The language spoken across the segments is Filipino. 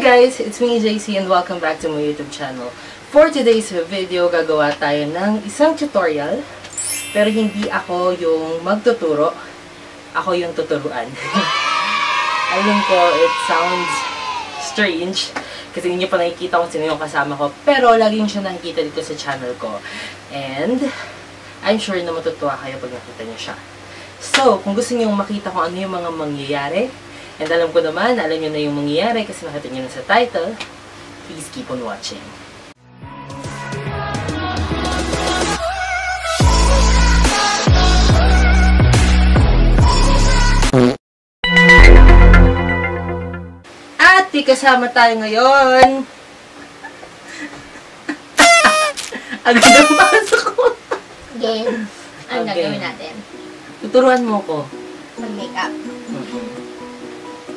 Hi guys! It's me, Jhaycee, and welcome back to my YouTube channel. For today's video, gagawa tayo ng isang tutorial. Pero hindi ako yung magtuturo. Ako yung tuturuan. Alam ko, it sounds strange. Kasi hindi nyo pa nakikita kung sino yung kasama ko. Pero laging siya nakikita dito sa channel ko. And I'm sure na matutuwa kayo pag nakita nyo siya. So, kung gusto nyo makita kung ano yung mga mangyayari, and alam ko naman, alam nyo na yung mangyayari kasi nakita nyo na sa title. Please keep on watching. At ikasama tayo ngayon. Agad ang pasok ko. Game. Ano gagawin natin? Tuturuan mo ko. Mag-makeup.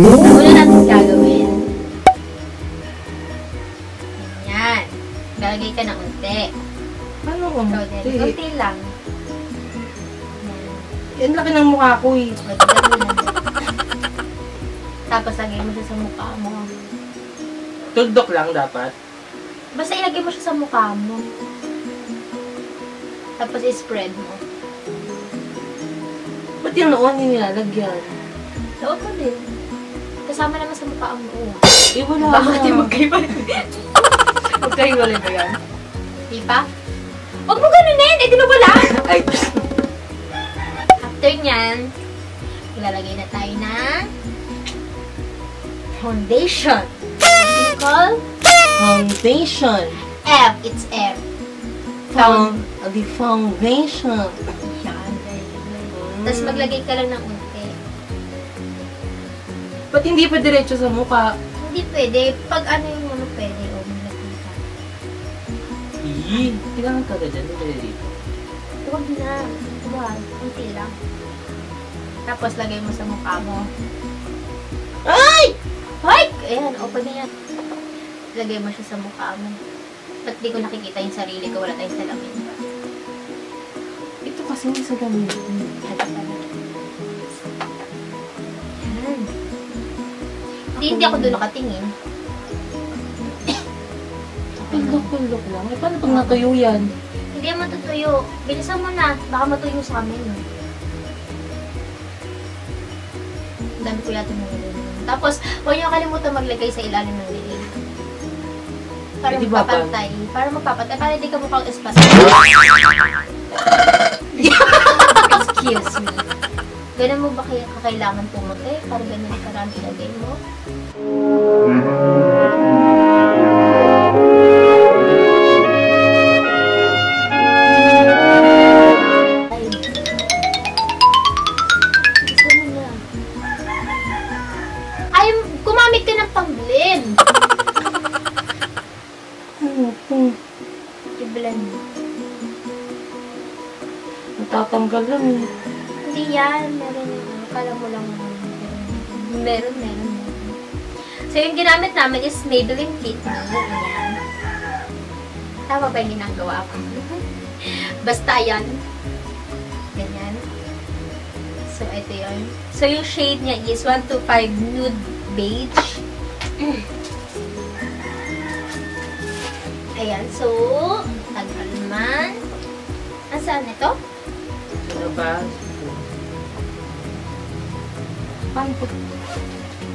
Una natin gagawin. Ayan. Galagay ka na unti. Ano unti? Unti lang. Yan laki ng mukha ko eh. Tapos lagay mo siya sa mukha mo. Tuldok lang dapat? Basta ilagay mo siya sa mukha mo. Tapos i-spread mo. Ba't yung noon yung nilalagyan? Noon ko din. Kasama naman sa mukha ang buo. Eh, wala. Bakit yung magkaibali? Magkaibali ba yan? Di ba? Huwag mo ganunin! Eh, dinubala! Ay! After nyan, ilalagay na tayo ng foundation. What do call? Foundation. F. It's F. The foundation. Yan. Tapos maglagay ka lang ng unti. Ba't hindi pa diretso sa mukha? Hindi pwede. Pag ano yung ano pwede, o malapit ka. Eee! Kailangan ka dyan. Hindi dito. Huwag na. Huwag. Kunti lang. Tapos lagay mo sa mukha mo. Ay! Ay! Ayan. Open na yan. Lagay mo siya sa mukha mo. Ba't di ko nakikita yung sarili ko? Wala tayong salamin. Ito kasi yung salamin. Hindi ako doon nakatingin. Pindok-pindok lang. Eh, paano pag natuyo yan? Hindi yan matutuyo. Bilisan mo na. Baka matuyo sa amin. Ang dami ko yata ng lilin. Tapos, huwag niyo kalimutan maglagay sa ilalim ng lilin. Para magpapantay. Para magpapantay. Para hindi ka mukhang espasya. Excuse me. Ganun mo ba kaya kakailangan pumuti? Para ganun karami lagay mo? Ay. Gusto mo na. Ay, gumamit ka ng pang-blend. I-blend. Natatanggal lang eh. Hindi yan. Meron yun. Kala mo lang. Meron. So, yung ginamit namin is Maybelline Fit Me. Ayan. Tama ba yung ginagawa ko? Basta yan. Ganyan. So, ito yun. So, yung shade niya is 125 Nude Beige. Ayan. So, tagal naman. Nasaan ito? Ano ba? Paano po?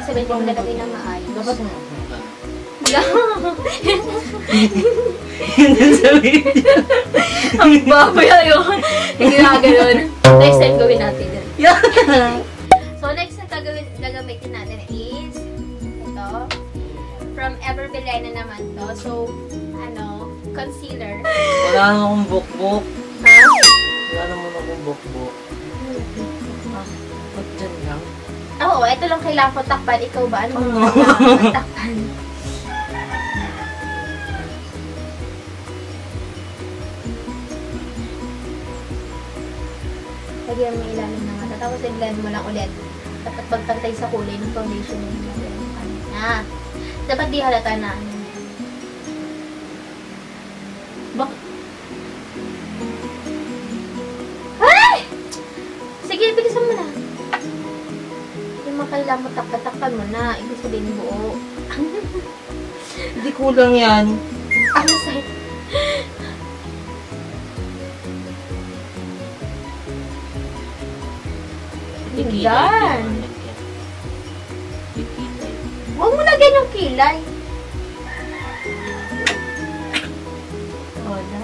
Kasi pwede mo nagkabay ng maayos. Dapat mo. Wala. Yan ang sabihin niya. Ang baboy ayun. Hindi na gano'n. Next time gawin natin. So, next na gagamitin natin is ito. From Everbella na naman to. So, ano, concealer. Wala na akong bukbuk. Ha? Wala naman akong bukbuk. Ah, ba't dyan lang? Oo, ito lang kailangan ko takpan. Ikaw ba? Ano mo kailangan takpan? Lagyan mo ilalim na mata. Tapos, i-blend mo lang ulit. Dapat pagpantay sa kulay ng foundation mo. Ah, dapat di halata na. Bak? Ay! Sige, bilisan mo na. Yung makailangan mo, takpa-takpan mo na. Ibig sabihin buo. Hindi kulang yan. Ano sa'yo? Diyan. Huwag mo lagyan yung kilay. Wala.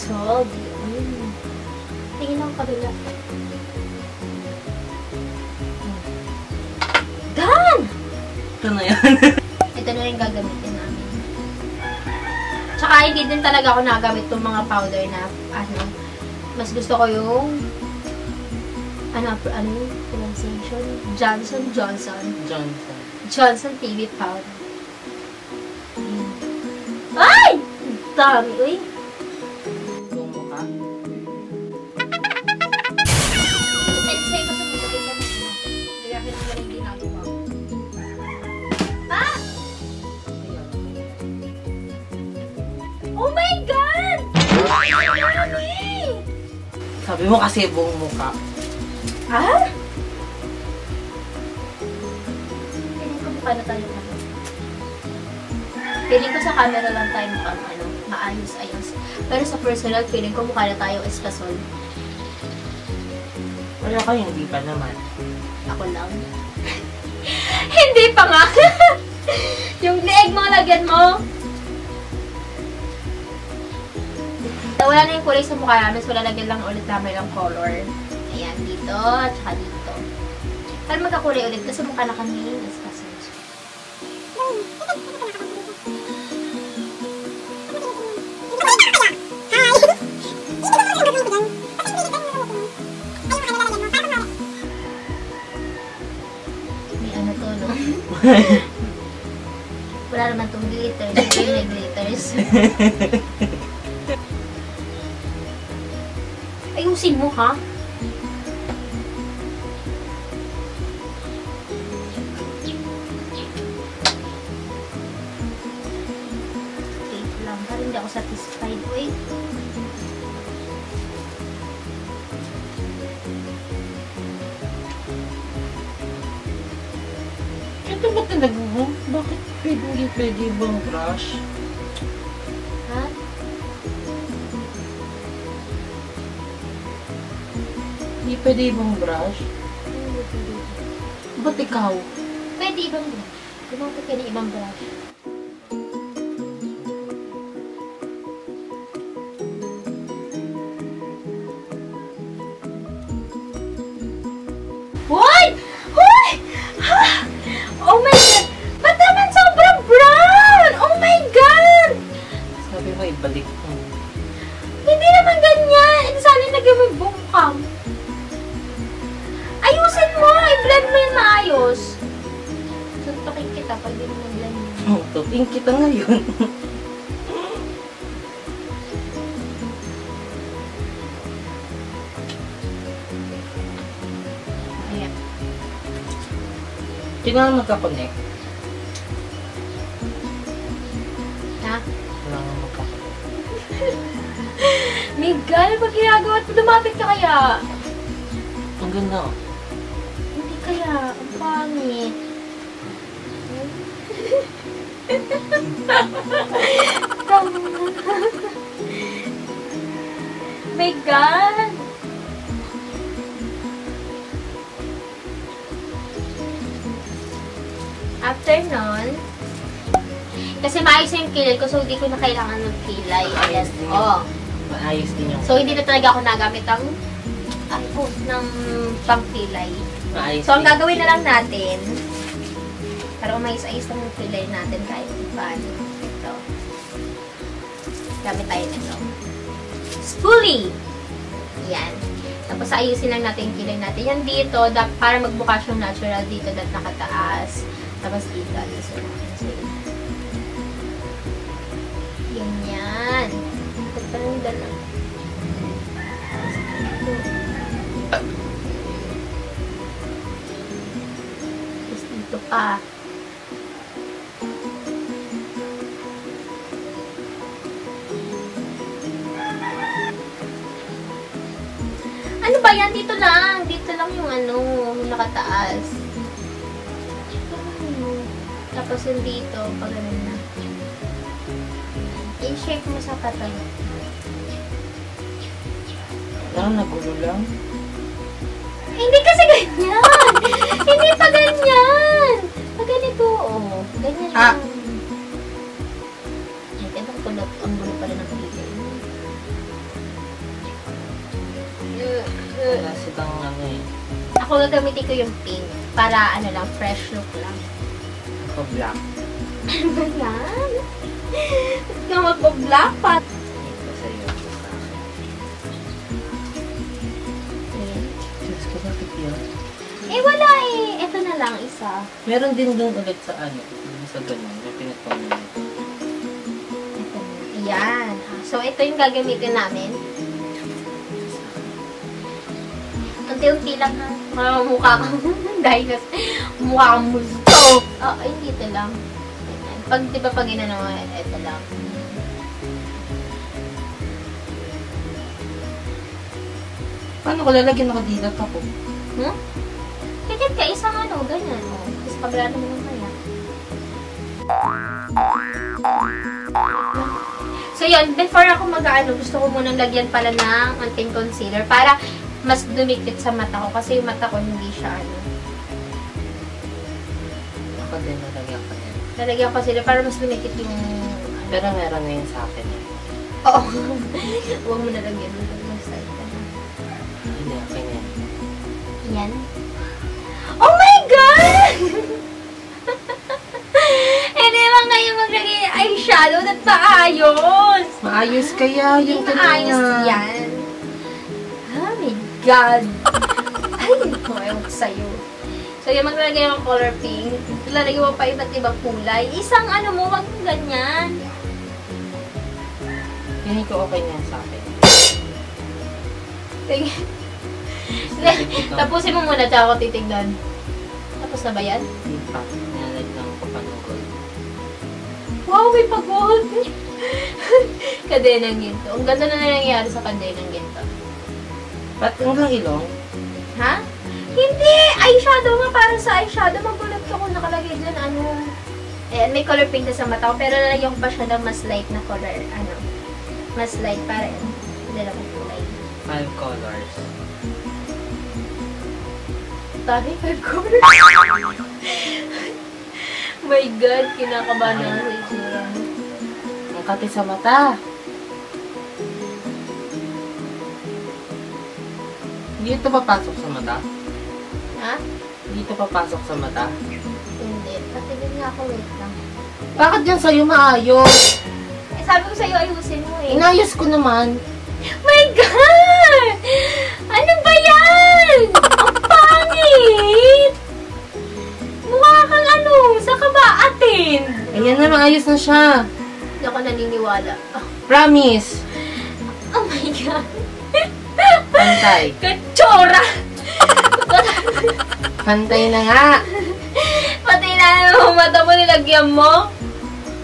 So, diyan. Tingin ang kabila. Done! Ito na yan. Ito na yung gagamitin namin. Tsaka, hindi din talaga ako nagamit itong mga powder na, ano, mas gusto ko yung, ano yung pronunciation? Johnson TV powder. Ay! Dami, uy! Gumo ka? Ay, sa'yo ko sa mga pagkakas mo. Kaya kaya naman yung ginagawa ko. Oh my God! Sabi mo kasi buong mukha. Ah? Piling ko mukha na tayo na. Piling ko sa camera lang tayo mukhang ano, maayos-ayos. Pero sa personal, piling ko mukha na tayo eskasol. Wala ko yung hindi pa naman. Ako lang. Hindi pa nga! Yung leeg mo, lagyan mo! Wala na yung kulay sa mukha namin, so lalagyan lang ulit namin ng color. Ayan, dito, at saka dito. Para magkakulay ulit, kasi mukha na kami. May ano to, no? Wala naman itong glitters. May glitters. Ayusin mo, ha? Okay, lang. Parang hindi ako satisfied. Wait. Ito ba't na nag-boom? Bakit pwede bang brush? Ha? Hindi pwede ibang brush? Ba't ikaw? Pwede ibang brush. Gumapit ka na ibang brush. Hoy! Hoy! Oh my God! Ba't naman sobrang brown? Oh my God! Sabi mo, ibalik mo. Hindi naman ganyan. Sana yung nagamang bungkam. Ayusin mo! I-blend mo yung maayos! Suntukin kita pag yun yung blend mo. Suntukin kita ngayon. Ayan. Hindi na lang magkakonect. Ha? Wala nga magkakonect. Miguel, pag ginagawa at lumapit ka kaya? Ang ganda o. Kaya, ang pangit. my God! After nun, kasi maayos yung kilay ko, so hindi ko na kailangan ng kilay. Ayos din. Oh. Maayos din yung. So hindi na talaga ako nagamit ang apos ng pangkilay. Maayos. So ang gagawin na lang natin, para umayos-ayos lang yung kilay natin kahit paano. Ito. Gamit tayo nito. Spoolie! Yan. Tapos ayusin lang natin yung kilay natin. Yan dito, para magbukas yung natural dito, dapat nakataas. Tapos dito, alisin natin. Ganyan. Pagpalanda lang. Tapos dito pa. Ano ba yan? Dito lang. Dito lang yung ano, nakataas. Tapos yung dito, pag ganun na. I-shape mo sa patay. Parang nagulo lang? Hindi kasi ganyan! Hindi pa ganyan! Pag ganito, oh. Ganyan lang. Ah! Ito ang kulot. Ang gulo pala ng piliin. Wala si bang ano eh. Ako gagamitin ko yung pink. Para ano lang, fresh look lang. Black. Ano ba yan? Ba't ka magpa-black pa? Ito sa'yo. Diyos ko bakit yun? Eh wala eh. Ito na lang isa. Meron din doon ulit sa ano. Sa ganun. May pinatong nyo. Ito. Ayan. So ito yung gagamitin namin. Unti-unti lang ha. Parang mukha kang dinosaur. Mukha kang musto. Oo, oh, dito lang. Pag, di ba pag inanawa, ito lang. Paano ko lalagyan ako dito ako? Hmm? Ganyan ka, isang ano, ganyan. Tapos paglala mo naman yan. So yun, before ako mag-ano, gusto ko munang lagyan pala ng konting concealer para mas dumikit sa mata ko kasi yung mata ko hindi siya ano. Ako din, nalagyan ko din. Nalagyan ko sila para mas dumikit yung... Pero meron na yun sa akin. Oo. Huwag mo nalagyan mo. Hindi, okay na. Yan. Oh my God! Hindi ba ngayon maglagay eyeshadow at maayos? Maayos kaya yung kanya. Maayos yan. God! Ay, mayroon ko sa'yo. So, yung maglalagay ng color pink, lalagay mo pa iba't ibang kulay. Isang ano mo, wag mo ganyan. Hindi ko okay niyan sa akin. Sige. Tapusin mo muna, tsaka ako titignan. Tapos na ba yan? Hindi pa. Nalag lang ko pa ng gold. Wow, may pag-gold! Kadenang ginto. Ang ganda na nangyari sa kadenang ginto. Ba't hanggang ilong? Ha? Hindi! Eyeshadow nga! Parang sa eyeshadow, magulat ko kung nakalagay dyan, ano... Ayan, may color pink na sa mata ko, pero lalagyan ko pa siya ng mas light na color, ano... Mas light, para dalawang kulay. 5 colors. Tabi, 5 colors? My God, kinakabahan na ako itsura. Ang kati sa mata! Dito papasok sa mata? Ha? Dito papasok sa mata? Hindi. Patigil nga ako, wait lang. Bakit yan sa'yo maayos? Eh, sabi ko sa'yo ayusin mo eh. Inayos ko naman. My God! Ano ba yan? Ang pangit! Mukha kang ano, sa kabaatin. Ayan na, maayos na siya. Hindi ako naniniwala. Oh. Promise. Oh my God. Pantay. Katsura! Pantay na nga. Pantay na yung mata mo, nilagyan mo.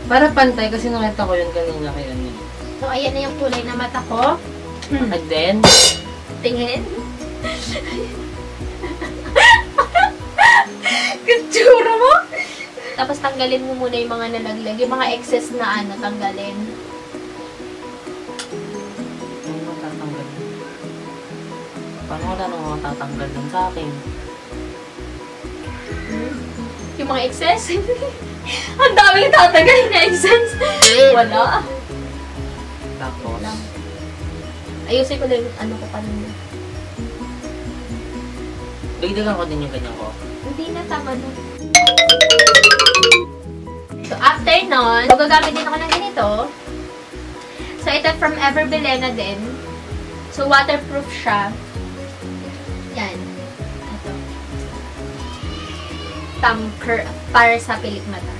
Para pantay kasi nakita ko yun kanina kay Ani. So, ayan na yung kulay na mata ko. And then? Tingin. Katsura mo! Tapos tanggalin mo muna yung mga nalaglag. Yung mga excess na ano, tanggalin. Ano matatanggalin? panood, ano matatanggal dun sa akin. Yung mga excess? Ang daming tatanggal na excess. Wala. Tapos. Ayusin ko lang ano ko pa nun. Dagdagan ko din yung ganyan ko. Hindi na, tama na. So, after nun, magagamit din ako ng ganito. So, ito from Everbella din. So, waterproof siya. Yan. Ito. Tamper para sa pilik mata.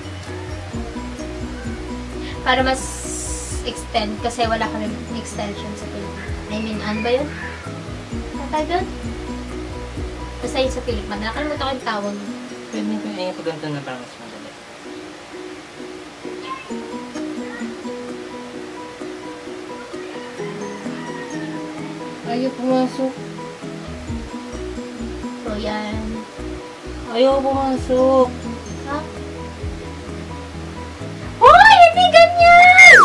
Para mas extend kasi wala ka rin extension sa pilik mata. I mean, ano ba yun? Tatagal? Basta yun sa pilik mata. Nakalimutan ko yung tawag. Pwede nyo kaya yung pagganto na para mas madali. Ayaw pumasok. So, yan. Ayaw pumasok. Ha? Oh! Hindi ganyan!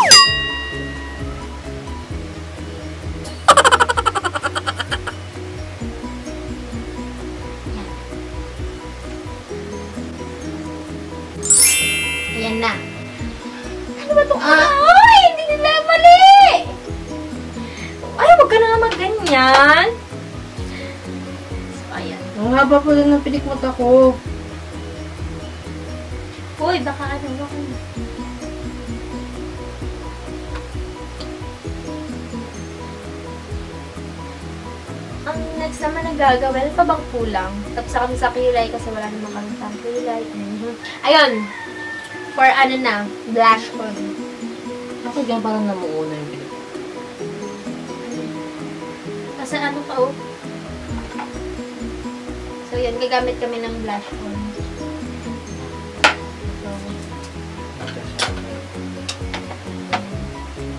Ayan na. Ano ba ito? Ay! Hindi nila mali! Ay, huwag ka na nga mag-ganyan. So, ayan. Ang haba po lang ng pilikmot ako. Uy, baka ano ba kayo? Ang next naman na gagawin, pa bang kulang? Tapos kami sa kilay kasi wala naman kami sa kilay. Ayun! For ano na, blush on. Ako dyan parang namuuna yung pilikmot. Kasi ano ka oh. So yun, gagamit kami ng blush on.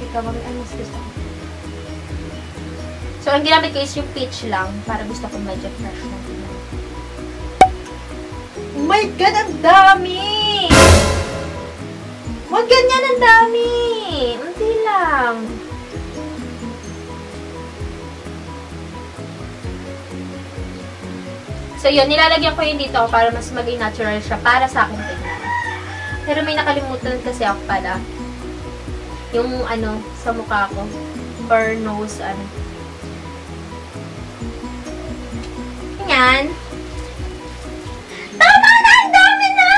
Ikaw ang mas gusto ko. So ang ginamit ko is yung peach lang para gusto ko medyo fresh na. Oh my God, ang dami! Huwag ganyan, ang dami! Unti lang. So yun, nilalagyan ko yun dito para mas maging natural siya para sa akin tingnan. Pero may nakalimutan kasi ako pala. Yung ano, sa mukha ko. Or nose, ano. Ganyan. Tama na! Ang dami na!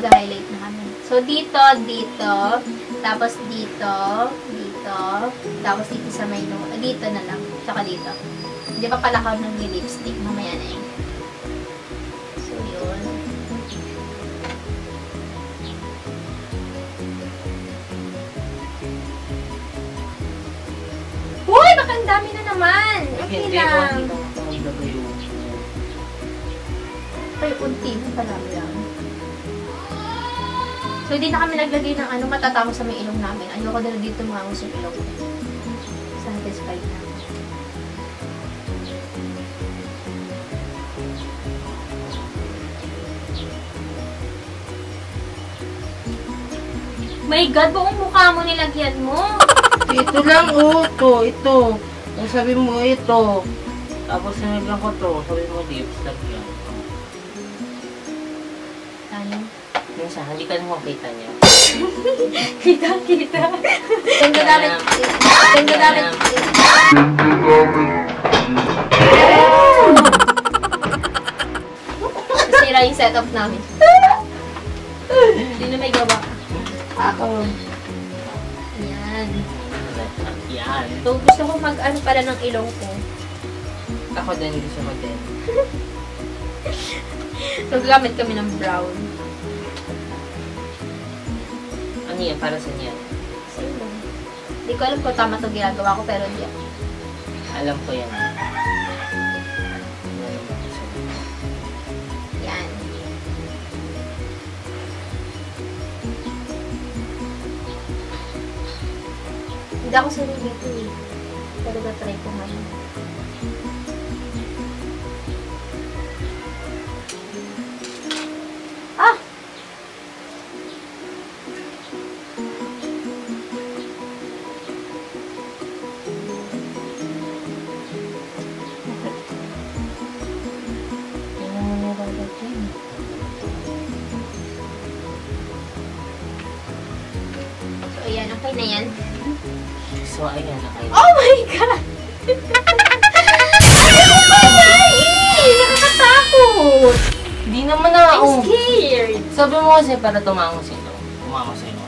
Mag-highlight na kami. So dito, dito. Tapos dito. Dito. Tapos dito sa may nose. Dito na lang. Tsaka dito. Hindi pa pala ako ng lipstick. Mamaya na yun. Uy! Baka ang dami na naman! Okay lang! Ay, unti na palami lang. So, hindi na kami naglagay ng ano matatamo sa may ilong namin. Ayoko na dito mga musok ilong. Satisfied na. My God, buong mukha mo nilagyan mo. Ito lang, oh. Ito, ito. Ang sabi mo, ito. Tapos sinagyan ko to. Sabi mo, lips, lagyan. Ano? Yung sa, hindi ka nang makita niya. Kita, kita. Tengga namin. Tengga namin. Nasira yung setup namin. Hindi na may gawa. Ako. Ayan. Ayan. So, gusto ko mag-ano pala ng ilong ko. Ako din. Gusto ko din. So, gagamit kami ng brown. Ano yan? Para saan yan? Sa ilong. Hindi ko alam kung tama itong ginagawa ko, pero hindi. Alam ko yan. Hindi ako sarili dito eh. Pero na-try ko ngayon. Ah! Okay na yan. So, ayan na kayo. Oh my God! Ay, ako ba dahil? Nakakatakot! Hindi naman na ako. I'm scared. Sabi mo kasi para tumango sa'yo. Tumango sa'yo.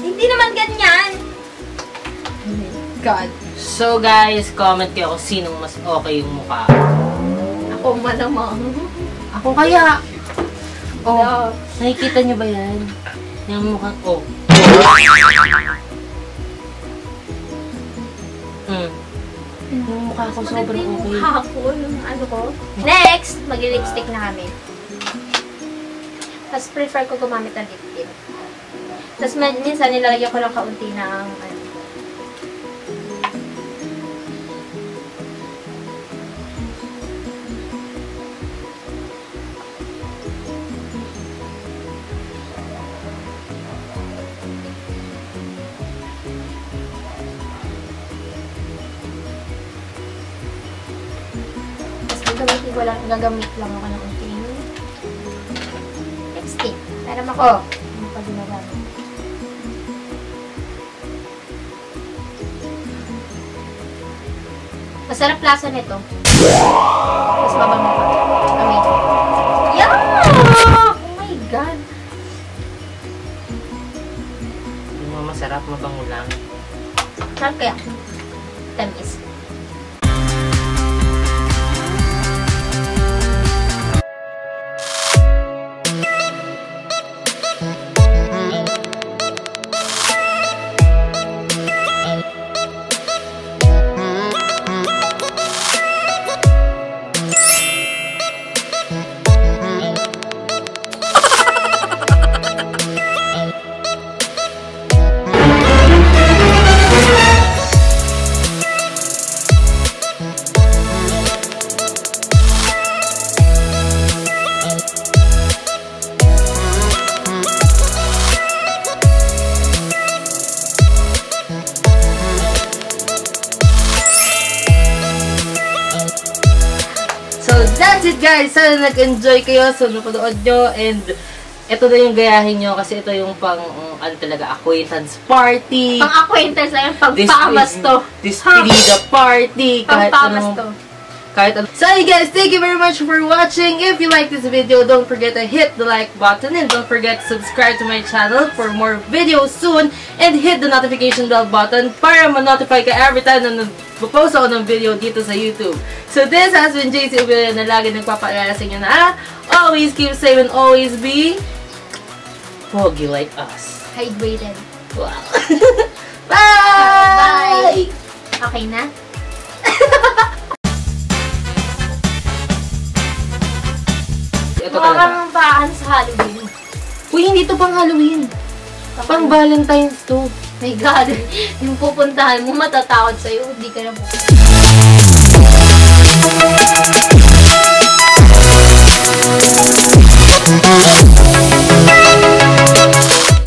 Hindi naman ganyan. Oh my God. So guys, comment kayo kung sinong mas okay yung mukha. Ako malamang. Ako kaya. Oh, no. Nakikita niyo ba yan? Yung mukhang, oh. Yung mukha ko sobrang okay. Mukha ko, yung ano ko. Next, mag-lipstick na kami. Tapos prefer ko gumamit ng lip tint. Tapos minsan nilalagyan ko lang kaunti ng ano. Gagamit lang ako ng unting lipstick. Taram ako. Ano pa ginagamit? Masarap lasa nito. Mas mabango pa. Amin. Yuck! Oh my God! Hindi mo masarap, mabango lang. Sarap kaya. Tamis. Guys, sana nag-enjoy kayo sa napanood nyo and ito na yung gayahin nyo kasi ito yung pang ano talaga, acquaintance party. Pang acquaintance na yun, pang pamas to. Despedida party. Pang pamas to. So guys, thank you very much for watching. If you like this video, don't forget to hit the like button and don't forget to subscribe to my channel for more videos soon and hit the notification bell button para ma-notify ka every time na nag-post ako ng video dito sa YouTube. So this has been Jhaycee Obille na lagi nagpapaalala sa inyo na always keep safe and always be foggy like us. Hydrated. Wow. Bye! Bye! Okay na? Mukhang paan sa Halloween. Uy, hindi to pang Halloween. Pang Valentine's to. My God. Yung pupuntahan mo, matatakot sa'yo. Hindi ka na pupuntahan.